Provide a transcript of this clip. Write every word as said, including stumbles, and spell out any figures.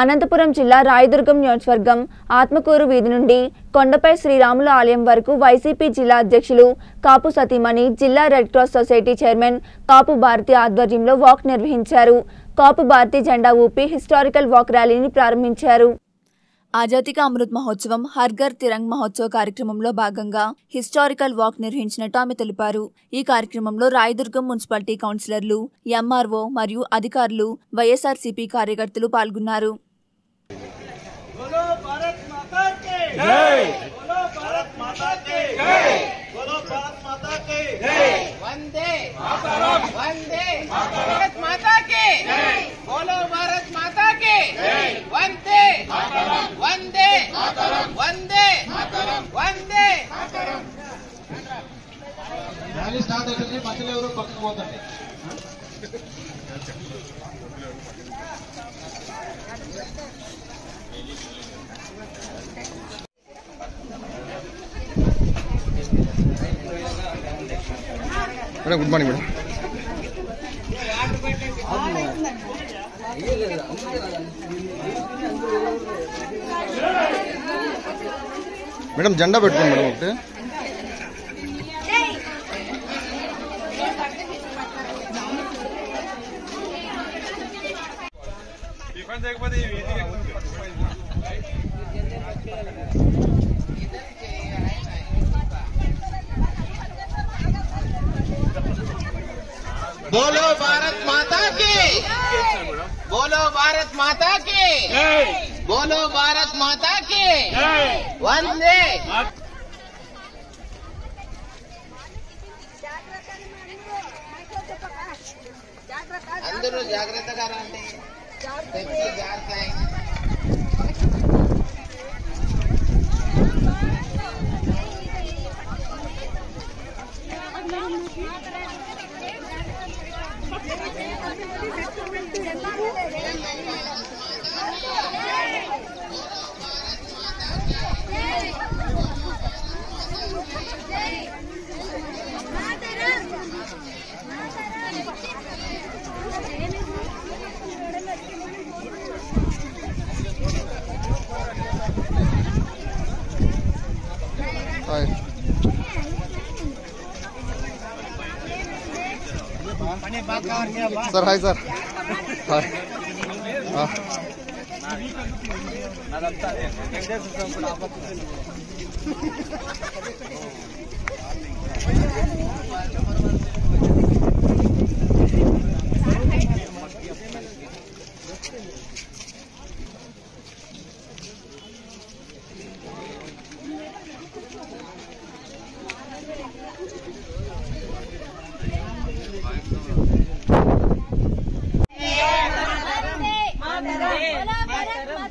అనంతపురం జిల్లా రాయదుర్గం నియోజకవర్గం ఆత్మకూరు వీధి నుండి కొండపై శ్రీరాముల ఆలయం వరకు వైసీపీ జిల్లా అధ్యక్షులు కాపు సతీమణి జిల్లా red cross society chairman Kapu Bharathi ఆధ్వర్యంలో వాక్ నిర్వహించారు। కాపు భారతి జెండా ఊపి హిస్టారికల్ వాక్ ర్యాలీని ప్రారంభించారు। आजादी का अमृत महोत्सव हर घर तिरंग महोत्सव कार्यक्रम भागंगा हिस्टोरिकल वाक निर्वहिंचिनट्टु आमे तेलिपारु। ई कार्यक्रमंलो रायदुर्गम मुन्सिपालिटी कौन्सिलर्लु एमआरओ मरियु अधिकारुलु वैएसआर्सीपी कार्यकर्तलु पाल्गोन्नारु। बोलो भारत माता की जय। बोलो भारत माता की जय। बोलो भारत माता की जय। वंदे मातरम। वंदे भारत माता की जय। बोलो भारत माता की जय। वंदे मातरम। वंदे मातरम। वंदे मातरम। वंदे मातरम। रैली स्टार्ट అవుతుంది। పచ్చలే ఎవరో పక్కకు పోతండి। गुड मॉर्निंग मैडम मैडम जेंडा पेट्टुकोंडि मैडम ओके डिफेंस एकपदे बोलो भारत माता की। बोलो भारत माता की। बोलो भारत माता की। वंदे अंदर जागृत का सर हाय सर हाय